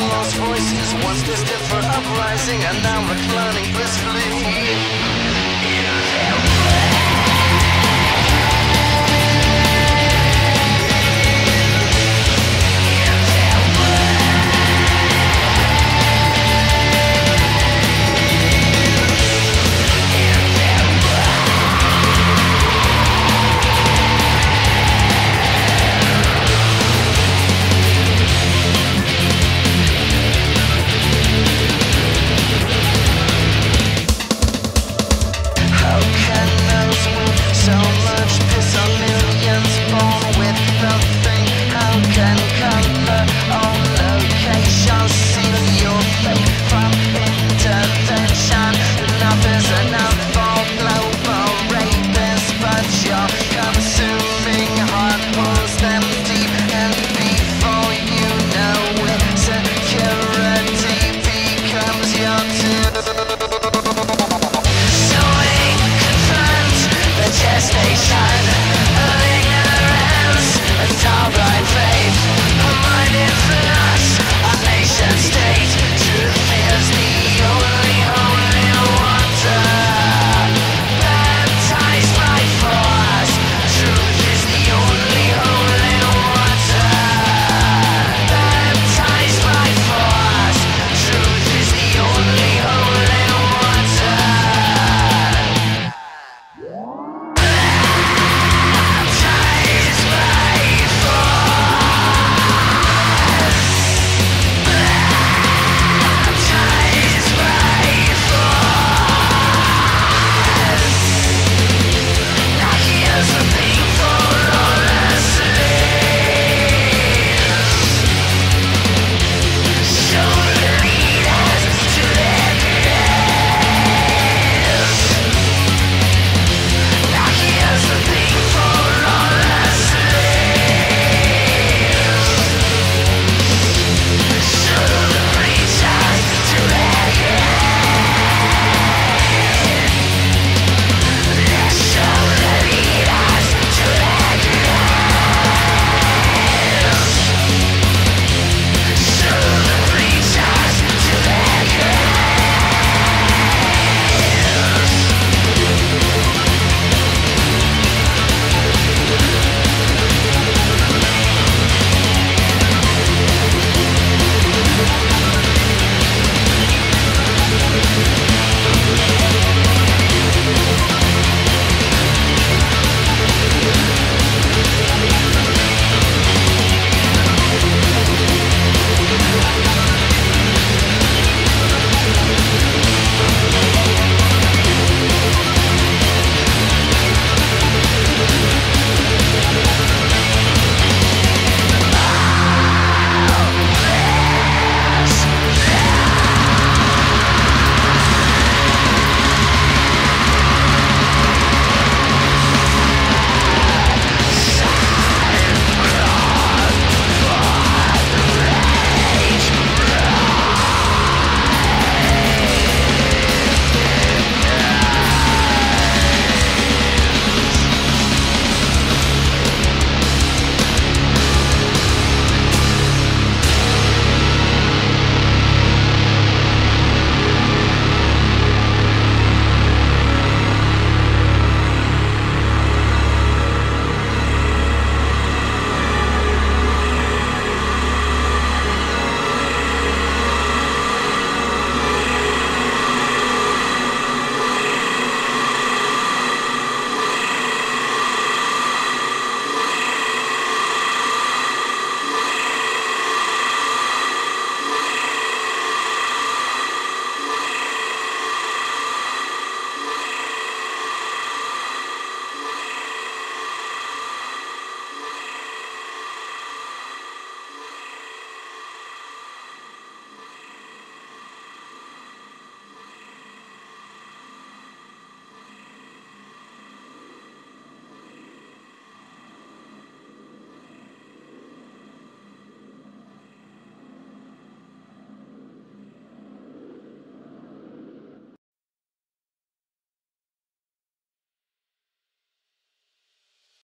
lost voices. Once they stood for uprising and now reclining blissfully.